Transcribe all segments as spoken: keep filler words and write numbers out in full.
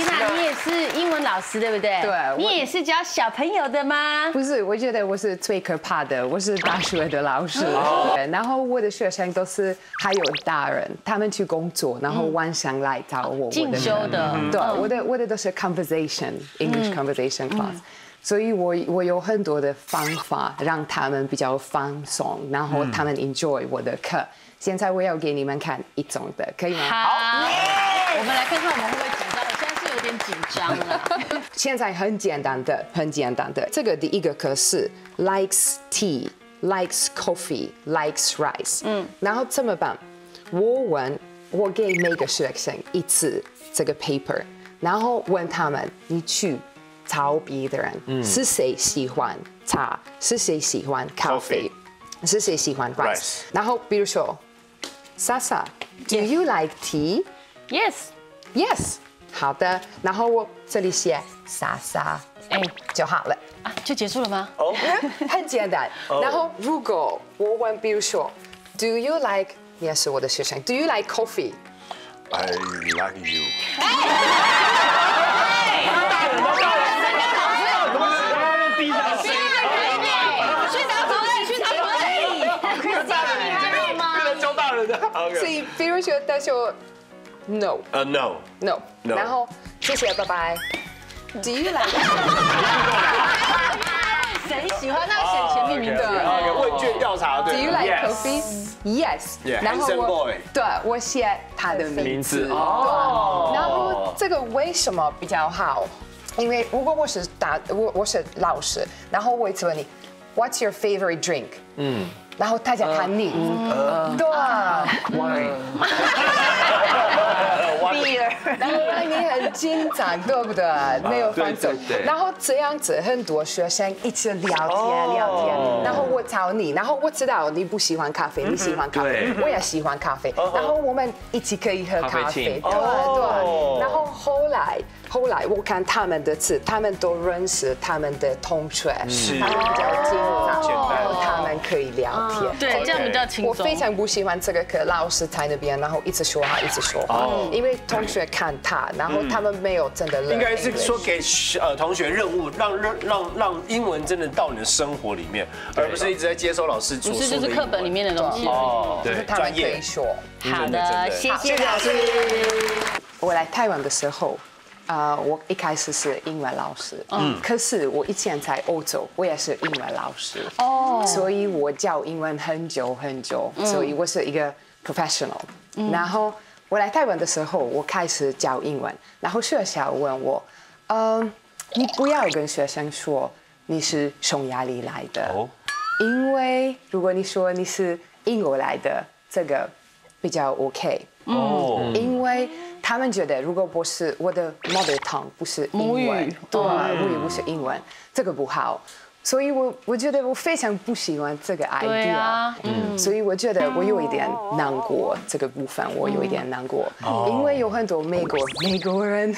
Christina，你也是英文老师对不对？对，你也是教小朋友的吗？不是，我觉得我是最可怕的，我是大学的老师，然后我的学生都是还有大人，他们去工作，然后晚上来找我。进修的，对，我的我的都是 conversation English conversation class。 所以我我有很多的方法让他们比较放松，然后他们 enjoy 我的课。现在我要给你们看一种的，可以吗？好，我们来看看我们会不会紧张。我现在是有点紧张了。现在很简单的，很简单的。这个第一个课是 likes tea, likes coffee, likes rice。嗯，然后怎么办？我问，我给每个学生一次这个 paper， 然后问他们，你去。 逃避的人是谁喜欢茶？是谁喜欢咖啡？是谁喜欢 rice？ 然后比如说 ，Sasa， do you like tea？ Yes. Yes. 好的。然后我这里写 Sasa， 哎，就好了。啊，就结束了吗？哦，很简单。然后如果我问，比如说 ，Do you like？ 你也是我的学生。Do you like coffee？ I like you. 所以，比如说，他说 no， 呃 no no， 然后谢谢，拜拜。Do you like？ 谁喜欢？那选前面名的。问卷调查对。Do you like coffee？ Yes。然后我对我写他的名字。哦。然后这个为什么比较好？因为如果我是打我我是老师，然后我一直问你 ，What's your favorite drink？ 嗯。 然后大家看你，对 ，wine，beer， 然后让你很紧张，对不对？没有放松。然后这样子，很多学生一直聊天聊天。然后我找你，然后我知道你不喜欢咖啡，你喜欢咖啡，我也喜欢咖啡。然后我们一起可以喝咖啡，对对。然后后来后来我看他们的字，他们都认识他们的同学，他们比较紧张，他们可以聊。 对，这样比较轻松。我非常不喜欢这个课，老师在那边，然后一直说话，一直说话，因为同学看他，然后他们没有真的。应该是说给呃同学任务，让让让英文真的到你的生活里面，而不是一直在接收老师。不是，就是课本里面的东西。哦，对，专业。好的，谢谢老师。我来台湾的时候。 啊， uh, 我一开始是英文老师，嗯，可是我以前在欧洲，我也是英文老师，哦，所以我教英文很久很久，嗯、所以我是一个 professional、嗯。然后我来台湾的时候，我开始教英文，然后学校问我，嗯、呃，你不要跟学生说你是匈牙利来的，哦、因为如果你说你是英国来的，这个比较 OK。 哦，嗯、因为他们觉得，如果我是我的 mother tongue 不是英文，对，母语不是英文，这个不好，所以我我觉得我非常不喜欢这个 idea，、啊、嗯，所以我觉得我有一点难过，这个部分我有一点难过，嗯、因为有很多美国美国人，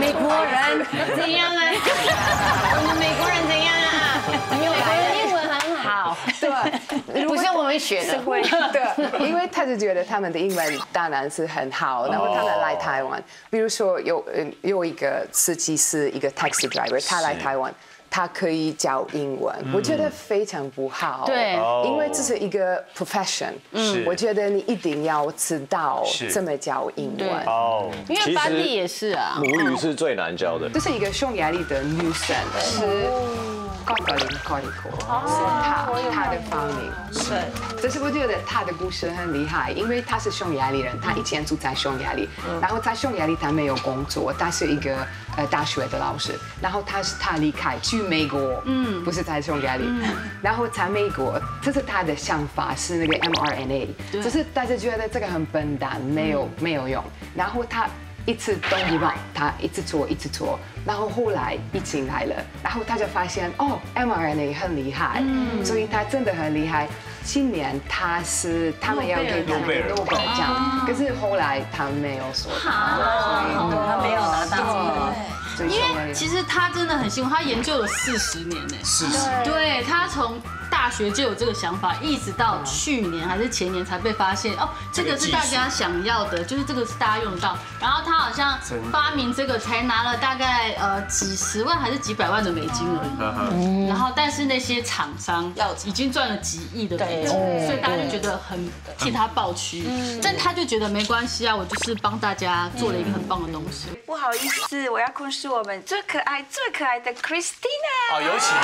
美国人怎样啊？我们美国人怎样啊？美国人英文很好，对，不是我们学的。 对，因为他就觉得他们的英文当然是很好，然后他们来台湾，比如说有有一个司机是一个 taxi driver， 他来台湾，他可以教英文，我觉得非常不好，对，因为这是一个 profession， 嗯，我觉得你一定要知道怎么教英文，哦，因为班里也是啊，母语是最难教的，这是一个匈牙利的女生，是。 高格林高利克是他他的发明，是，但是我觉得他的故事很厉害，因为他是匈牙利人，他以前住在匈牙利，然后在匈牙利他没有工作，他是一个呃大学的老师，然后他是他离开去美国，嗯，不是在匈牙利，然后在美国，这是他的想法是那个 m R N A， 只是大家觉得这个很笨蛋，没有没有用，然后他。 一次东西吧，他一直做，一直做，然后后来疫情来了，然后他就发现哦 ，m R N A 很厉害，嗯、所以他真的很厉害。今年他是他们要给他们诺贝尔奖，可是后来他没有说他，他没有拿到。追求而已。其实他真的很辛苦，他研究了四十年呢。四十。对，他从大学就有这个想法，一直到去年还是前年才被发现哦，这个是大家想要的，就是这个是大家用到。然后他好像发明这个才拿了大概呃几十万还是几百万的美金而已。然后但是那些厂商已经赚了几亿的美金，所以大家就觉得很替他抱屈。但他就觉得没关系啊，我就是帮大家做了一个很棒的东西。不好意思，我要控诉我们最可爱最可爱的 Christina。好，有请。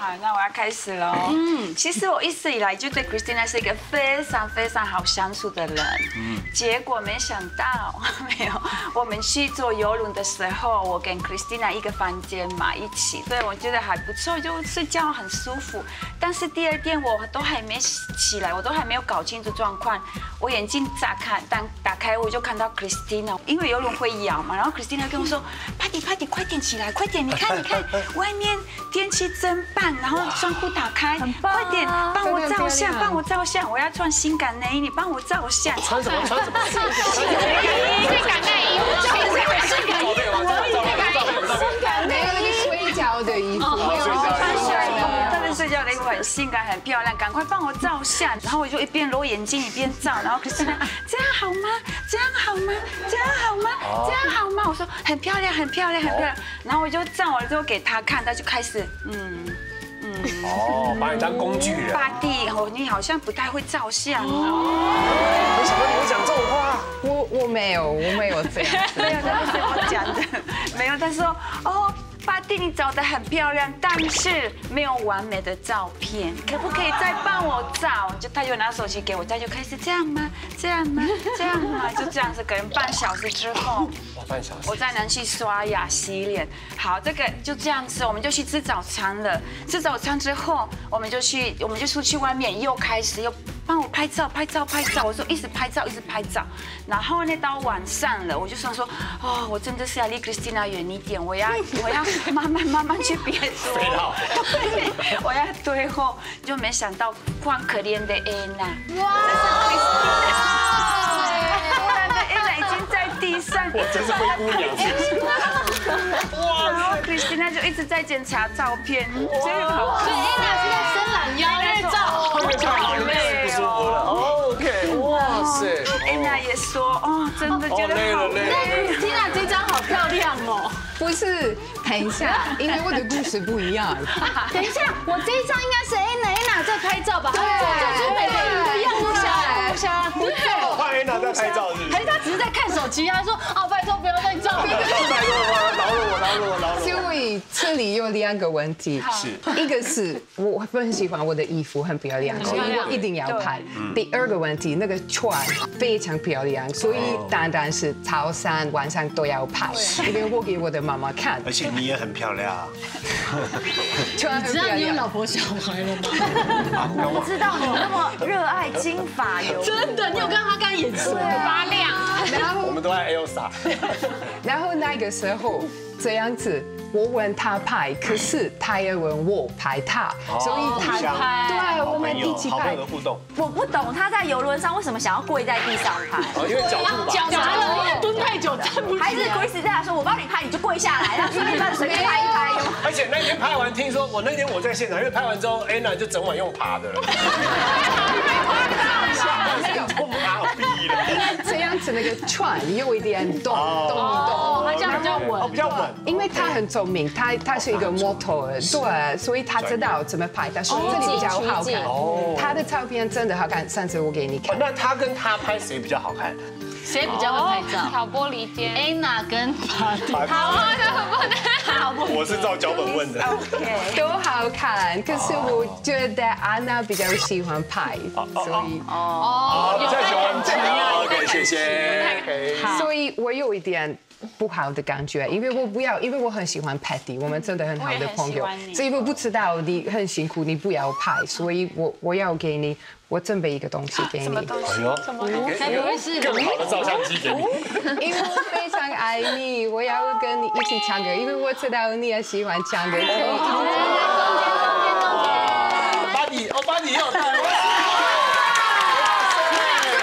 好，那我要开始喽。嗯，其实我一直以来就对 Christina 是一个非常非常好相处的人。嗯，结果没想到，没有，我们去坐游轮的时候，我跟 Christina 一个房间嘛，一起，所以我觉得还不错，就睡觉很舒服。但是第二天我都还没起来，我都还没有搞清楚状况，我眼睛乍看，当打开我就看到 Christina， 因为游轮会摇嘛，然后 Christina 跟我说 ，Patty Patty 快点起来，快点，你看你看，外面天气真棒。然后窗户打开，快点帮我照相，帮我照相，我要穿性感内衣，你帮我照相。穿什么？穿什么？性感内衣，性感内衣，性感内衣，睡觉的衣服，穿睡的，特别睡觉的衣服很性感，很漂亮，赶快帮我照相。然后我就一边揉眼睛一边照，然后可是这样好吗？这样好吗？这样好吗？这样好吗？我说很漂亮，很漂亮，很漂亮。然后我就照完之后给他看，他就开始嗯。哦，把你当工具人。Patty，哦，你好像不太会照相哦。为什么你会讲这种话？我我没有，我没有这样。没有，那是我讲的。没有，他说哦。Patty，你长得很漂亮，但是没有完美的照片，可不可以再帮我照？就他就拿手机给我，他就开始这样吗？这样吗？这样吗？就这样子，可能半小时之后，半小时，我再能去刷牙、洗脸。好，这个就这样子，我们就去吃早餐了。吃早餐之后，我们就去，我们就出去外面，又开始又帮我拍照、拍照、拍照。我说一直拍照，一直拍照。然后呢，到晚上了，我就想说，哦，我真的是要离 Christina 远一点，我要，我要。慢慢慢慢去别说，我要退后，就没想到换可怜的 Anna， 哇，那 Anna 已经在地上，我真是灰姑娘，哇，然后 Christina 就一直在检查照片，所以 Anna 是在伸懒腰，在照，好累哦 ，OK， 哇塞 ，Anna 也说，哦，真的觉得好累 ，Christina 这张好漂亮哦。不是，等一下，因为我的故事不一样。等一下，我这一张应该是 Anna Anna 在拍照吧？对，就是每个人的样子啊，是啊，对。换 Anna 在拍照是？还是他只是在看手机？他说：“哦，拜托不要再照。”拜托我，饶了我，饶了我，饶了我。因为这里有两个问题，是一个是我很喜欢我的衣服很漂亮，所以我一定要拍。第二个问题，那个穿非常漂亮，所以单单是早上晚上都要拍，因为我给我的妈妈。妈妈看，而且你也很漂亮、啊。你知道你有老婆小孩了吗？我不知道你那么热爱金发油，真的，你有看他刚演出发亮。然后我们都爱 Elsa。然后那个时候这样子，我问他拍，可是他也问我拍他，所以他拍，对，我们一起拍。互动。我不懂他在游轮上为什么想要跪在地上拍，因为脚脚麻了，蹲太久站不起来。还是 Grace 在他说我帮你拍，你就跪下来，然后随便拍随便拍一拍。而且那天拍完，听说我那天我在现场，因为拍完之后 Anna 就整晚用爬的了。这样子那个船有一点动动动，它这样比较稳，比较稳。因为他很聪明，他他是一个模特，对，所以他知道怎么拍。但是这里比较好看，他的照片真的好看。上次我给你看。那他跟他拍谁比较好看？谁比较会拍照？挑拨离间。Anna 跟 Patty。好啊，好不？我是照脚本问的。OK。都好看，可是我觉得 Anna 比较喜欢拍，所以哦，比较喜欢拍。OK， 谢谢。所以我有一点不好的感觉，因为我不要，因为我很喜欢 Patty， 我们真的很好的朋友，所以我不知道你很辛苦，你不要拍，所以我我要给你。我准备一个东西给你，什么东西？什么？该不会是更好的照相机给你？因为我非常爱你，我要跟你一起唱歌，因为我知道你也喜欢唱歌。巴迪，哦，巴迪要来了！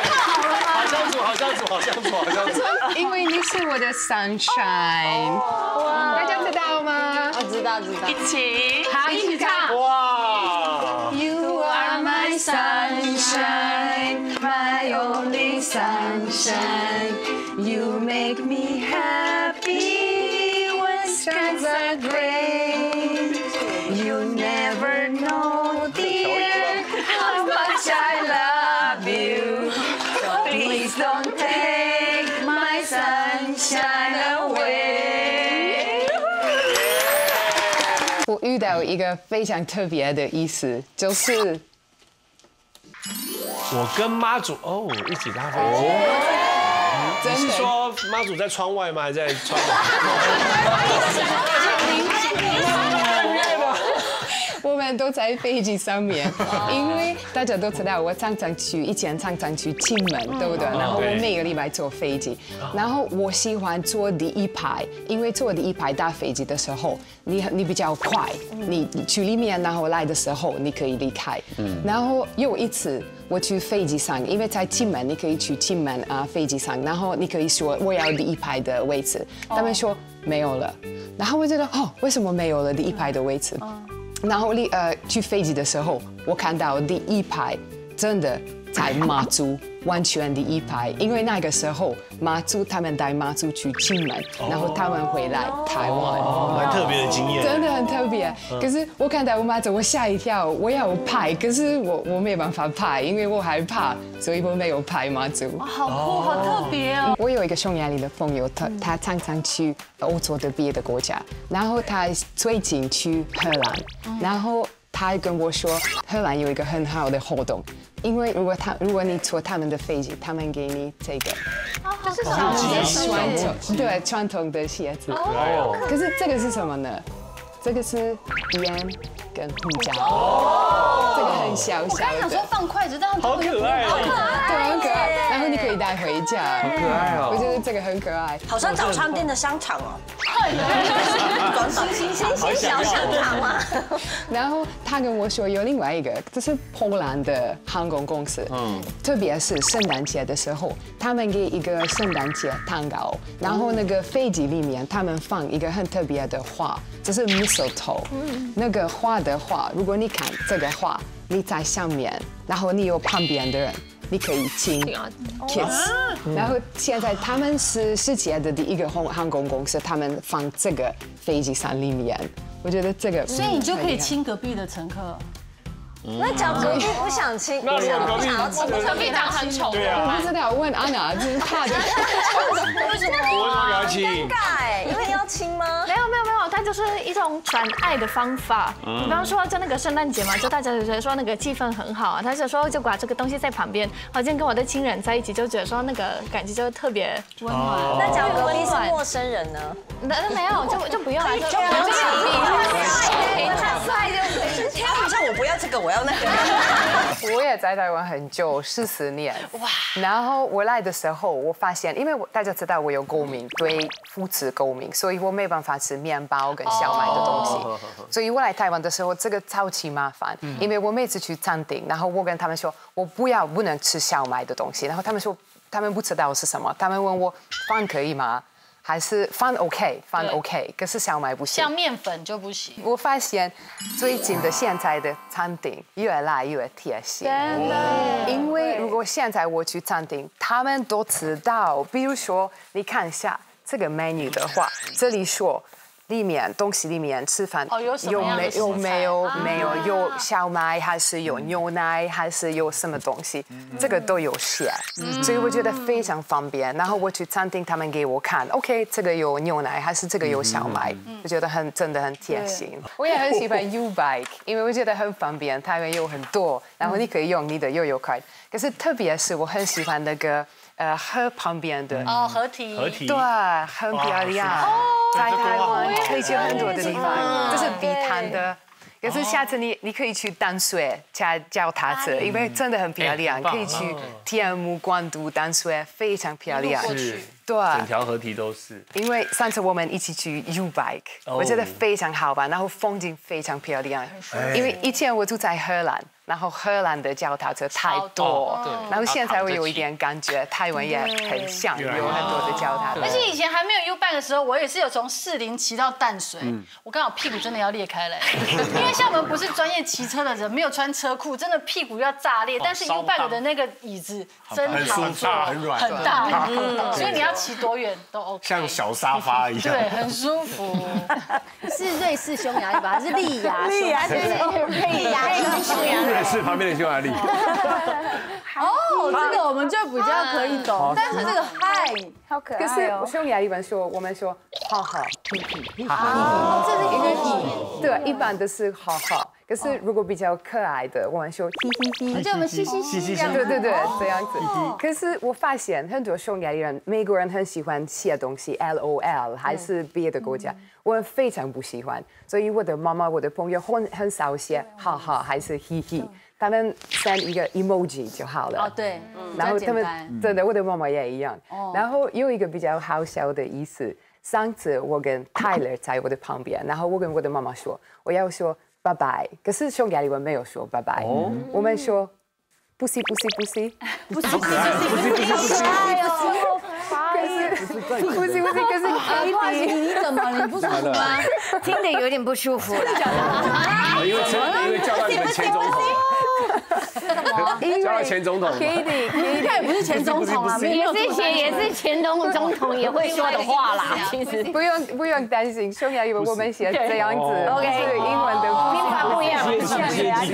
好相处，好相相处，好相处，好相处。因为你是我的 sunshine， 大家知道吗？我知道，知道。一起，好，一起唱。哇 ！You are my sunshine, my only sunshine. You make me happy when skies are gray. You never know, dear, how much I love you. Don't take my sunshine away。 我遇到一个非常特别的意思，就是我跟妈祖哦一起搭飞机。你是说妈祖在窗外吗？还在窗口？我们都在飞机上面，因为大家都知道，我常常去，以前常常去金门，对不对？然后我每个礼拜坐飞机，然后我喜欢坐第一排，因为坐第一排搭飞机的时候，你你比较快，你去里面然后来的时候你可以离开。然后又一次我去飞机上，因为在金门你可以去金门啊飞机上，然后你可以说我要第一排的位置，他们说没有了，然后我觉得哦为什么没有了第一排的位置？然后呃去飞机的时候，我看到第一排真的在马祖，完全第一排，因为那个时候马祖他们带马祖去金门，然后他们回来台湾，蛮特别的经验，真的很特别。可是我看到我马祖，我吓一跳，我要拍，可是我我没办法拍，因为我害怕，所以我没有拍马祖。好酷，好特别哦！我有一个匈牙利的朋友，他他常常去欧洲的别的国家，然后他最近去荷兰，然后他跟我说，荷兰有一个很好的活动。因为如果他如果你坐他们的飞机，他们给你这个，这是传统对传统的鞋子。可是这个是什么呢？这个是盐跟胡椒，这个很小小。我刚想说放筷子，但好可爱，好可爱，对，很可爱。然后你可以带回家，好可爱哦。我觉得这个很可爱，好像早餐店的香肠哦，短短新新新小香肠啊。然后他跟我说有另外一个，这是波兰的航空公司，嗯，特别是圣诞节的时候，他们给一个圣诞节蛋糕，然后那个飞机里面他们放一个很特别的花。这是 mistletoe， 那个花的话，如果你看这个花，你在上面，然后你有旁边的人，你可以亲 kiss。然后现在他们是世界的第一个航空公司，他们放这个飞机上里面，我觉得这个，所以你就可以亲隔壁的乘客。那讲隔壁不想亲，那如果隔壁隔壁长很丑，我不知道，问安娜，就是怕的。为什么？我为什么要亲？尴尬，因为要亲吗？没有没有没有，它就是一种传爱的方法。你比方说，就那个圣诞节嘛，就大家就觉得说那个气氛很好啊，他就说就把这个东西在旁边，好像跟我的亲人在一起，就觉得说那个感觉就特别温暖。那讲隔壁是陌生人呢？那没有，就就不用了，就不用亲。天啊，像我不要这个。我要那个。我也在台湾很久，十四年。哇！然后我来的时候，我发现，因为大家知道我有过敏，对麸质过敏，所以我没办法吃面包跟小麦的东西。所以我来台湾的时候，这个超级麻烦，因为我每次去餐厅，然后我跟他们说，我不要不能吃小麦的东西，然后他们说他们不知道是什么，他们问我饭可以吗？还是饭 OK， 饭 OK， 可是小麦不行，像面粉就不行。我发现最近的现在的餐厅越来越贴心，真的。因为如果现在我去餐厅，他们都知道，比如说你看一下这个 menu 的话，这里说里面东西里面吃饭有没有没有没有有小麦，还是有牛奶，还是有什么东西，这个都有写，所以我觉得非常方便。然后我去餐厅，他们给我看 ，OK， 这个有牛奶，还是这个有小麦，我觉得很真的很贴心。我也很喜欢 U Bike， 因为我觉得很方便，他们有很多，然后你可以用你的悠游卡。可是特别是我很喜欢那个。呃，河旁边的哦，河堤，河堤，对，很漂亮，在台湾推荐很多的地方，这是碧潭的。可是下次你你可以去淡水加脚踏车，因为真的很漂亮，可以去天母、关渡、淡水，非常漂亮。对，整条河堤都是。因为上次我们一起去 U Bike， 我觉得非常好玩，然后风景非常漂亮。因为以前我住在荷兰。然后荷兰的脚踏车太多，然后现在我有一点感觉，台湾也很像，有很多的脚踏车。而且以前还没有 U Bike 的时候，我也是有从士林骑到淡水，我刚好屁股真的要裂开了，因为像我们不是专业骑车的人，没有穿车裤，真的屁股要炸裂。但是 U Bike 的那个椅子真好坐，很软，很大，所以你要骑多远都 OK， 像小沙发一样，对，很舒服。是瑞士匈牙利吧？是利牙，利牙，对，利牙，匈牙利。 是旁边的匈牙利。哦，这个我们就比较可以懂，但是这个嗨，好可爱哦。可是匈牙利人说，我们说好好，啊，这是一个意，对，一般都是好好。可是如果比较可爱的，我们说嘻嘻嘻，就我们嘻嘻嘻，对对对，这样子。可是我发现很多匈牙利人，美国人很喜欢写东西 ，L O L， 还是别的国家。 我非常不喜欢，所以我的妈妈、我的朋友很很少写哈哈还是嘻嘻，他们删一个 emoji 就好了。哦，对，然后他们真的，我的妈妈也一样。然后有一个比较好笑的意思，上次我跟 Tyler 在我的旁边，然后我跟我的妈妈说，我要说拜拜，可是匈牙利人没有说拜拜，我们说 pussy pussy pussy pussy pussy pussy。 不是不是，可是 Katy， 你怎么了？你不舒服吗？听得有点不舒服了。因为因为叫到你们前总统，叫到前总统 ，Katy， Katy 也不是前总统啊，也是前也是前总总统也会说的话啦。其实不用不用担心，匈牙利我们写这样子，是英文的拼法不一样，对对对，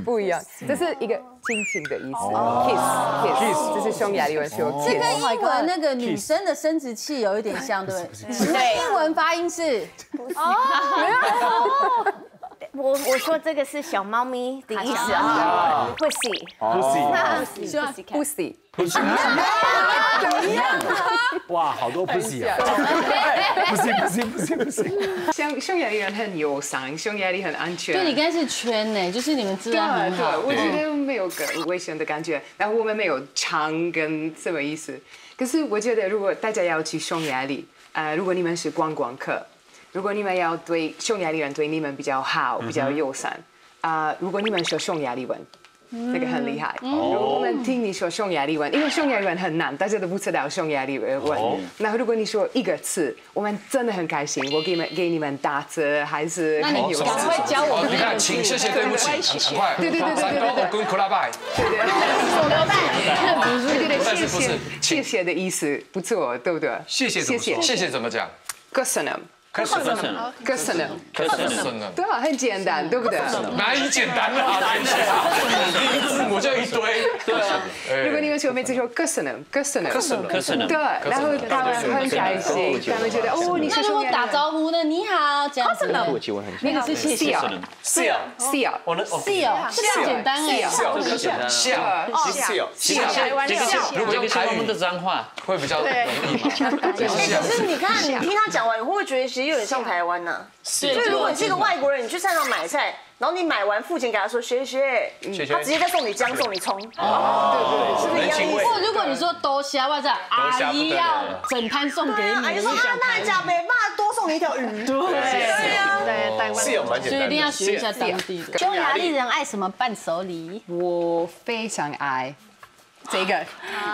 不一样，这是一个。 亲亲的意思 ，kiss，kiss， 这是匈牙利文说 kiss。这跟英文那个女生的生殖器有一点像，对不对？对。英文发音是。哦。我我说这个是小猫咪的意思啊 ，pussy。pussy。pussy。 pussy。怎么样？哇，好多 pussy 啊！不是不是不是不是。像匈牙利人很友善，匈牙利很安全。对，你刚才是圈呢，就是你们治安很好。对对，我觉得没有危险的感觉，然后我们没有枪跟什么意思。可是我觉得，如果大家要去匈牙利，呃，如果你们是观光客，如果你们要对匈牙利人对你们比较好、比较友善，啊，如果你们说匈牙利文。 那个很厉害。我们听你说匈牙利文，因为匈牙利文很难，大家都不知道匈牙利文。然后如果你说一个字，我们真的很开心。我给你们给你们打字，还是很有。赶快教我。你看，请谢谢对不起，很快。对对对对对对。跟克拉拜。对对。克拉拜。对对对，谢谢谢谢的意思不错，对不对？谢谢谢谢谢谢怎么讲 ？Köszönöm。 Köszönöm，Köszönöm，Köszönöm， 对啊，很简单，对不对？哪里简单了？一个字母就一堆，对啊。如果你们说每次说 Köszönöm，Köszönöm，Köszönöm， 对，然后他们很开心，他们觉得哦，你是匈牙利人。打招呼呢，你好，这样子。那个是谢谢 ，seal，seal，seal， seal， 这个简单哎 ，seal 很简单 ，seal，seal， seal， 如果用台语的脏话会比较容易嘛。可是你看，你听他讲完，你会不会觉得？ 有点像台湾呐，所以如果你是一个外国人，你去菜场买菜，然后你买完付钱给他说谢谢，他直接再送你姜送你葱，哦，对对，是不是一样意思？或如果你说多虾或者阿姨要整盘送给你，阿姨说啊，那假没办法多送你一条鱼，对呀，在台湾，所以一定要学一下当地的。匈牙利人爱什么伴手礼？我非常爱这个，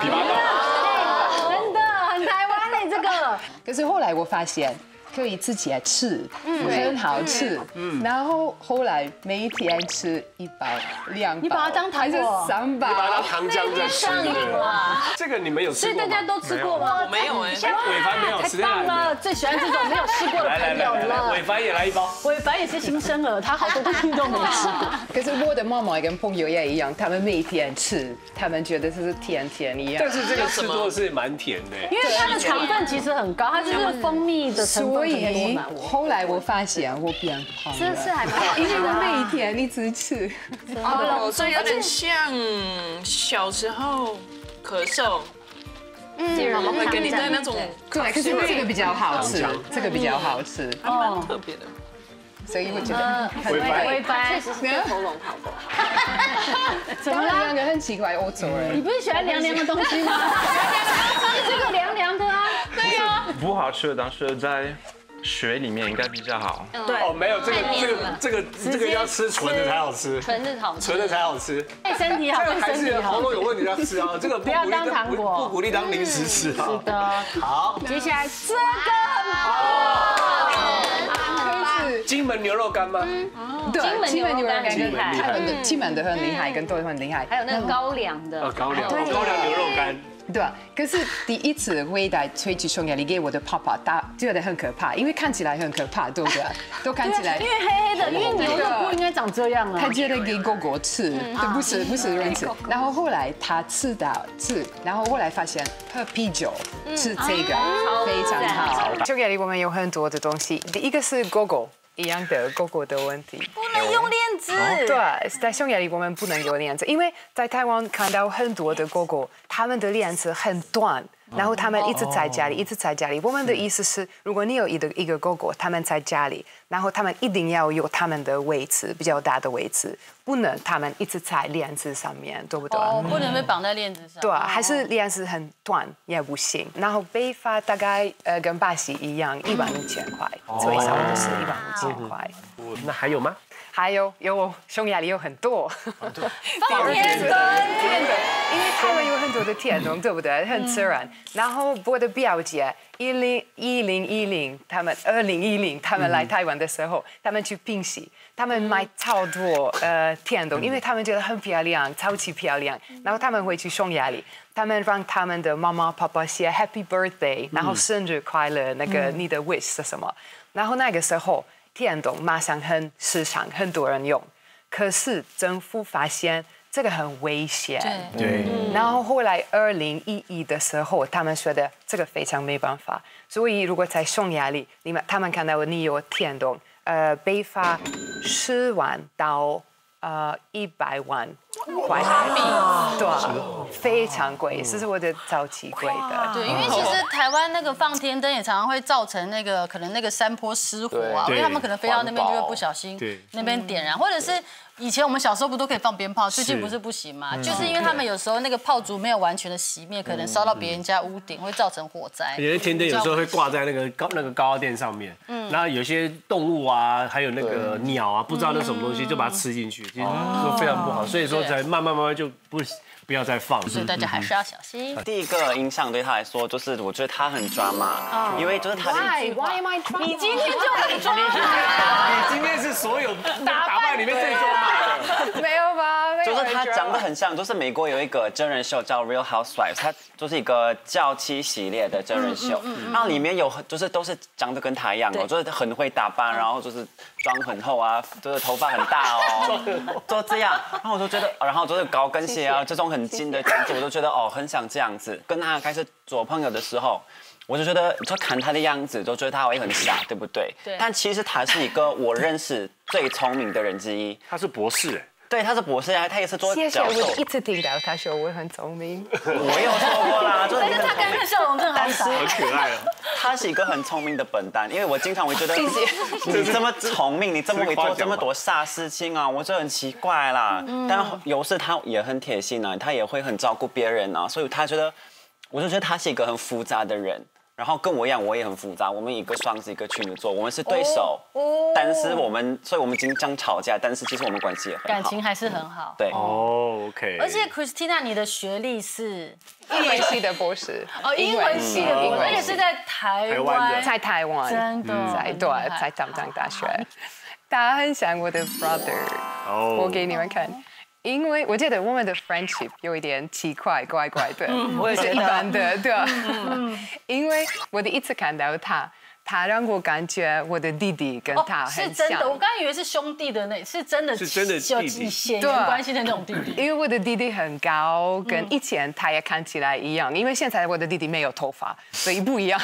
真的很台湾嘞这个。可是后来我发现。 可以自己来吃，很好吃。嗯，然后后来每一天吃一包、两包，你把它当糖果，三包，你把它当糖浆在吃。上瘾了。这个你们有吃过吗？所以大家都吃过吗？没有哎，伟凡没有吃过。太棒了，最喜欢这种没有吃过的朋友了。伟凡也来一包。伟凡也是新生儿，他好多东西都没吃过。可是我的妈妈跟朋友也一样，他们每天吃，他们觉得这是甜甜一样。但是这个吃多是蛮甜的，因为它的糖分其实很高，它就是蜂蜜的成分。 所以后来我发现我变胖了，真是还蛮好的，因为我每一天一直吃。哦，所以有点像小时候咳嗽，嗯，妈妈会跟你在那种，对，可是这个比较好吃，这个比较好吃，蛮特别的。 所以我觉得很微白，确实是跟喉咙好不好？怎么了？两个很奇怪，欧洲人。你不是喜欢凉凉的东西吗？这个凉凉的啊，对啊。不好吃的当时在水里面应该比较好。对，哦，没有这个这个这个这个要吃纯的才好吃，纯的好，纯的才好吃。对身体好，这个还是喉咙有问题要吃啊，这个不要当糖果，不鼓励当零食吃啊。是的，好，接下来这个，金门牛肉干吗？对，金门牛肉干更厉害，金门的很厉害，跟豆很厉害，还有那个高粱的，高粱，高粱牛肉干。 对啊，可是第一次回到吹起匈牙利给我的爸爸，他觉得很可怕，因为看起来很可怕，对不对？都看起来，因为黑黑的，因为牛肉不应该长这样啊。他觉得给狗狗吃，不是不是人吃。然后后来他吃到吃，然后后来发现喝啤酒吃这个非常好。匈牙利我们有很多的东西，第一个是狗狗。 一样的狗狗的问题，不能用链子。对，在匈牙利我们不能用链子，因为在台湾看到很多的狗狗，它们的链子很短，然后它们一直在家里，一直在家里。我们的意思是，如果你有一个一个狗狗，它们在家里，然后它们一定要有它们的位置，比较大的位置，不能它们一直在链子上面，对不对？哦，不能被绑在链子上。对，还是链子很短也不行。然后被罚大概呃跟巴西一样，一万五千块，最少就是一万五千。 快，那还有吗？还有有，匈牙利有很多。放天灯，天灯，因为台湾有很多的天灯，对不对？很自然。然后我的表姐，一零一零一零，他们二零一零，他们来台湾的时候，他们去平溪，他们买超多呃天灯，因为他们觉得很漂亮，超级漂亮。然后他们会去匈牙利。 他们让他们的妈妈、爸爸写 Happy Birthday， 然后生日快乐，那个你的 wish 是什么？然后那个时候电动马上很时尚，很多人用。可是政府发现这个很危险，对。然后后来二零一一的时候，他们说的这个非常没办法，所以如果在匈牙利，你们他们看到你有电动，呃，被罚十万到。 呃，一百万块台币，对，非常贵，这是我的超级贵的。对，因为其实台湾那个放天灯也常常会造成那个可能那个山坡失火啊，因为他们可能飞到那边就会不小心那边点燃，或者是以前我们小时候不都可以放鞭炮，最近不是不行吗？就是因为他们有时候那个炮竹没有完全的熄灭，可能烧到别人家屋顶，会造成火灾。有些天灯有时候会挂在那个高那个高压电上面，嗯，然后有些动物啊，还有那个鸟啊，不知道那什么东西就把它吃进去。 其实都非常不好，所以说才慢慢慢慢就不不要再放，所以大家还是要小心。第一个影响对他来说，就是我觉得他很drama，因为就是他一句话，你今天就很drama，你今天是所有打扮里面最drama的，没有吧？就是他长得很像，就是美国有一个真人秀叫《Real Housewives》，它就是一个教妻系列的真人秀，然后里面有就是都是长得跟他一样哦，就是很会打扮，然后就是。 妆很厚啊，就是头发很大哦，都这样。然后我就觉得，然后就是高跟鞋啊，这种很近的裙子，我就觉得哦，很想这样子。跟他开始做朋友的时候，我就觉得，就看他的样子，就觉得他会很傻，对不对？对。但其实他是一个我认识最聪明的人之一。他是博士。 对，他是博士啊，他也是做教授。谢谢，我一直听到他说我很聪明。我有说过啦，但是他刚刚笑容真的好傻，好可爱啊。他是一个很聪明的笨蛋，因为我经常会觉得，谢谢你这么聪明，你这么会做这么多傻事情啊，我就很奇怪啦。但有时他也很贴心啊，他也会很照顾别人啊，所以他觉得，我就觉得他是一个很复杂的人。 然后跟我一样，我也很复杂。我们一个双子，一个处女座，我们是对手，但是我们，所以我们经常吵架。但是其实我们关系也很好，感情还是很好。对，哦 ，OK。而且 Christina， 你的学历是英文系的博士哦，英文系的博士，而且是在台湾，在台湾，真的，在对，在淡江大学。大家很想我的 brother， 我给你们看。 因为我觉得我们的 friendship 有一点奇怪，怪怪的，我是一般的，对。因为我的一次看到他，他让我感觉我的弟弟跟他很像。是真的，我刚以为是兄弟的那，是真的，是真的有血缘关系的那种弟弟。因为我的弟弟很高，跟以前他也看起来一样，因为现在我的弟弟没有头发，所以不一样。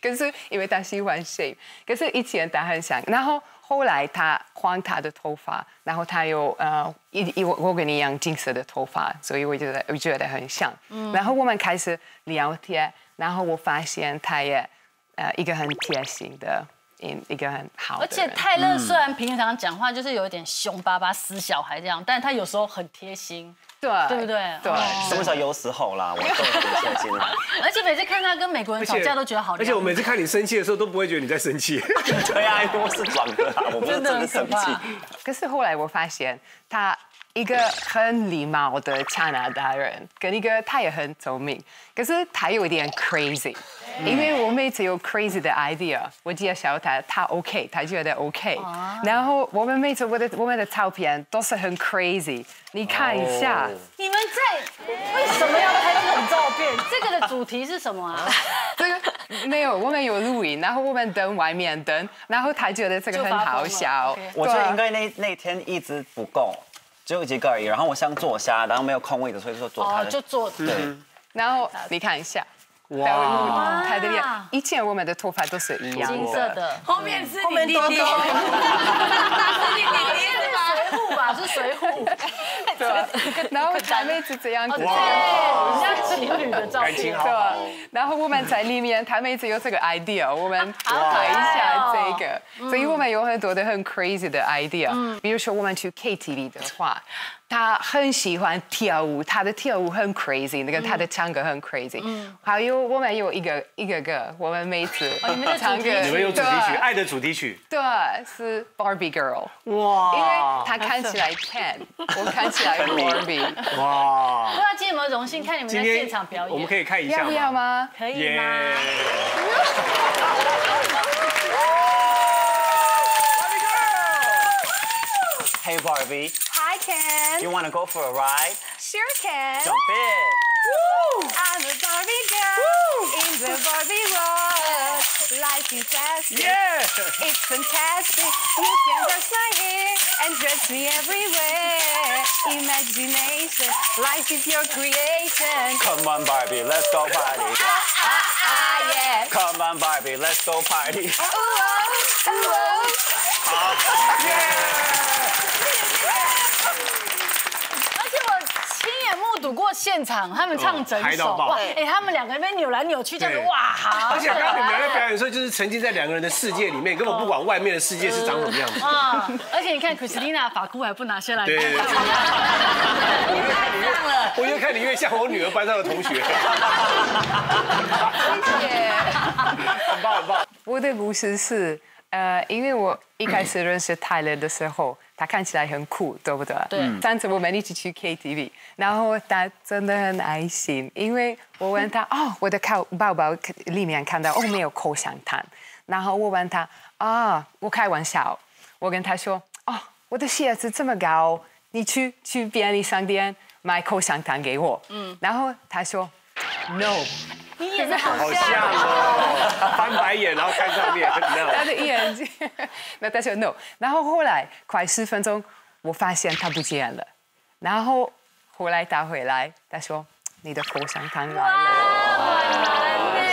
可是因为他喜欢 shape， 可是以前他很像，然后。 后来他换他的头发，然后他有呃一一我我跟你一样金色的头发，所以我觉得我觉得很像。嗯、然后我们开始聊天，然后我发现他也呃一个很贴心的，一个很好的。而且泰勒虽然平常讲话就是有一点凶巴巴、死小孩这样，但他有时候很贴心。对，对不对？对，什么叫有时候啦？我都很开心啦。而且每次看他跟美国人吵架都觉得好。而且我每次看你生气的时候都不会觉得你在生气。对啊，因为我是装的啦，我不是真的生气。可是后来我发现，他一个很礼貌的加拿大人，跟一个他也很聪明，可是他有一点 crazy。 因为我每次有 crazy 的 idea， 我介绍他，他 OK， 他觉得 OK。然后我们每次我的我们的照片都是很 crazy， 你看一下。你们在为什么要拍这种照片？这个的主题是什么啊？这个没有，我们有录影，然后我们等外面等，然后他觉得这个很好笑。我觉得应该那那天一直不够，只有几个而已。然后我想坐下，然后没有空位子，所以就坐他的。就坐对。然后你看一下。 哇！他的脸，以前我们的头发都是一样的，金色的。后面是你弟弟，弟弟是水户吧？是水户。对。然后他妹子这样子，像情侣的照片。对。然后我们在里面，他妹子有这个 idea， 我们改一下这个。所以我们有很多的很 crazy 的 idea。比如说我们去 K T V 的话。 他很喜欢跳舞，他的跳舞很 crazy， 那个他的唱歌很 crazy。嗯，还有我们有一个一个个，我们每次唱歌，你们有主题曲，爱的主题曲，对，是 Barbie Girl。哇，因为他看起来 Ken， 我看起来 Barbie。哇，不知道今天有没有荣幸看你们在现场表演？我们可以看一下吗？要不要吗？可以吗？ Hey Barbie. Hi Ken. You want to go for a ride? Sure Ken. Jump in. Woo! I'm a Barbie girl. Woo! In the Barbie world. Life is fantastic. Yeah! It's fantastic. You can brush my hair and dress me everywhere. Imagination. Life is your creation. Come on Barbie, let's go party. Ah, ah, ah, yeah. Come on Barbie, let's go party. Oh, oh, oh, oh. Yeah! 堵过现场，他们唱整首哇！哎，他们两个人被扭来扭去，这样子哇！而且刚刚你们在表演的时候，就是沉浸在两个人的世界里面，根本不管外面的世界是长什么样子啊！而且你看 Christina 发箍还不拿下来，对对对，太棒了！我越看你越像我女儿班上的同学。谢谢，很棒很棒。我的故事是，呃，因为我一开始认识 Tyler 的时候。 他看起来很酷，对不对？对。上次我们一起去 K T V， 然后他真的很爱心，因为我问他，哦，我的口包包里面看到哦没有口香糖，然后我问他，啊、哦，我开玩笑，我跟他说，哦，我的鞋子这么高，你去去便利商店买口香糖给我。嗯。然后他说 ，No。 你眼睛好像哦，翻白眼然后看上面，他的眼睛，那他说 no， 然后后来快十分钟，我发现他不见了，然后后来他回来，他说你的口香糖来了，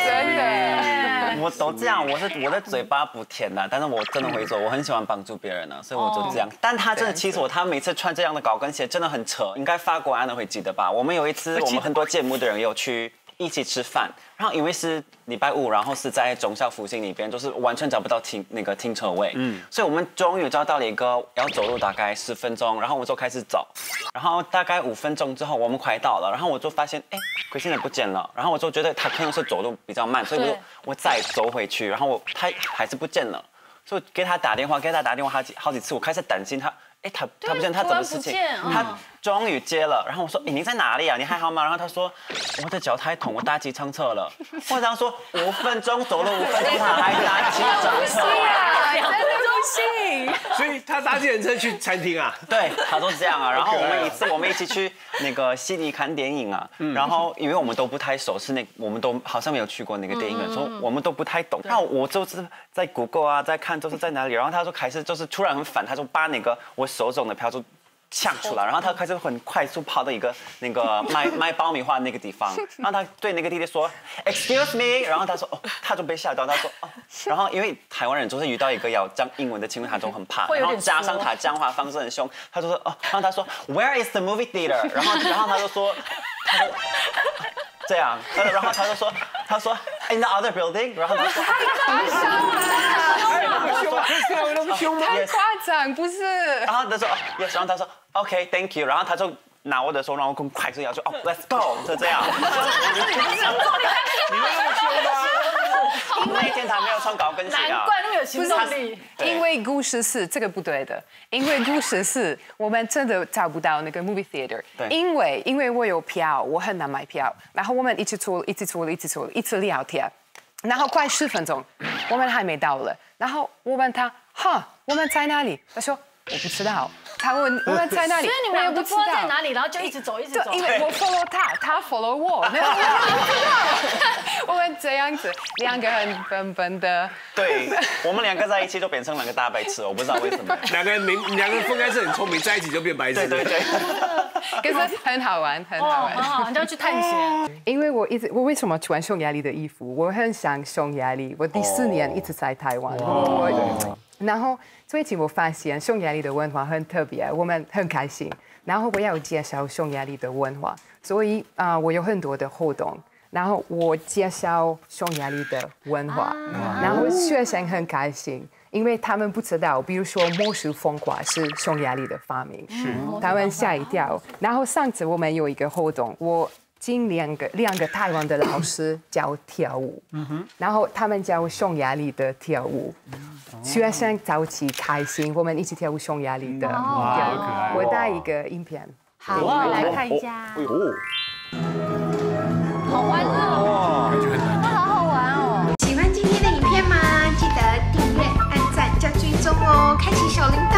真的，我都这样，我是我的嘴巴不甜的，但是我真的会说，我很喜欢帮助别人呢，所以我就这样。但他真的，其实我他每次穿这样的高跟鞋真的很扯，应该法国安的会记得吧？我们有一次，我们很多节目的人有去。 一起吃饭，然后因为是礼拜五，然后是在忠孝复兴里边，就是完全找不到停那个停车位，嗯，所以我们终于找到了一个，要走路大概十分钟，然后我们就开始走，然后大概五分钟之后我们快到了，然后我就发现哎 ，Christina 不见了，然后我就觉得他可能是走路比较慢，所以我我再走回去，然后我他还是不见了，所以给他打电话，给他打电话好几好几次，我开始担心他。 哎，他他不见，他怎么事情？他终于接了，然后我说，哎，你在哪里啊？你还好吗？然后他说，我的脚太痛，我搭计程车了。我想说，五分钟走了五分钟，他还搭计程车，两分钟信。所以他搭计程车去餐厅啊？对，他都是这样啊。然后我们一次我们一起去那个悉尼看电影啊，然后因为我们都不太熟，是那我们都好像没有去过那个电影院，所以我们都不太懂。那我就是在 Google 啊，在看就是在哪里，然后他说开始就是突然很烦，他就把那个我。 手肿的票就呛出来，然后他开始很快速跑到一个那个卖卖爆米花那个地方，然后他对那个弟弟说 ，Excuse me， 然后他说哦，他就被吓到，他说哦，然后因为台湾人就是遇到一个要讲英文的情况，他就很怕，然后加上他讲话方式很凶，他就说哦，然后他说 Where is the movie theater？ 然后然后他就说，他就这样，然后他就说他说 In the other building， 然后他说太搞笑了。 太夸张，不是。然后他说 yes， 然后他说 OK， thank you， 然后他就拿我的手，然后跟快速摇说哦 ，Let's go， 就这样。你会那么凶吗？那天他没有穿高跟鞋啊，难怪那么有行动力。因为故事是这个不对的，因为故事是我们真的找不到那个 movie theater， 因为因为我有票，我很难买票，然后我们一直坐，一直坐，一直坐，一直聊天，然后快十分钟，我们还没到了，然后我问他，哈，我们在哪里？他说我不知道。 他问我们在哪里，所以你们俩不知道在哪里，然后就一直走，一直走。因为我 follow 他，他 follow 我，没有没有。我们这样子，两个很笨笨的。对，我们两个在一起就变成两个大白痴，我不知道为什么。两个人明，两个人分开是很聪明，在一起就变白痴。对对对。可是很好玩，很好玩。很好玩，就要去探险。因为我一直，我为什么穿匈牙利的衣服？我很想匈牙利，我第四年一直在台湾。哦。 然后最近我发现匈牙利的文化很特别，我们很开心。然后我要介绍匈牙利的文化，所以啊、呃，我有很多的活动。然后我介绍匈牙利的文化，啊、然后学生很开心，因为他们不知道，比如说魔术风化是匈牙利的发明，他们吓一跳。然后上次我们有一个活动，我。 请两个两个台湾的老师教跳舞，嗯、然后他们教匈牙利的跳舞，嗯、学生早起开心，我们一起跳舞匈牙利的跳舞。哦、我带一个影片，好，我们来看一下。哎呦，好欢乐哦！感觉很难，好好玩哦。喜欢今天的影片吗？记得订阅、按赞、加追踪哦，开启小铃铛。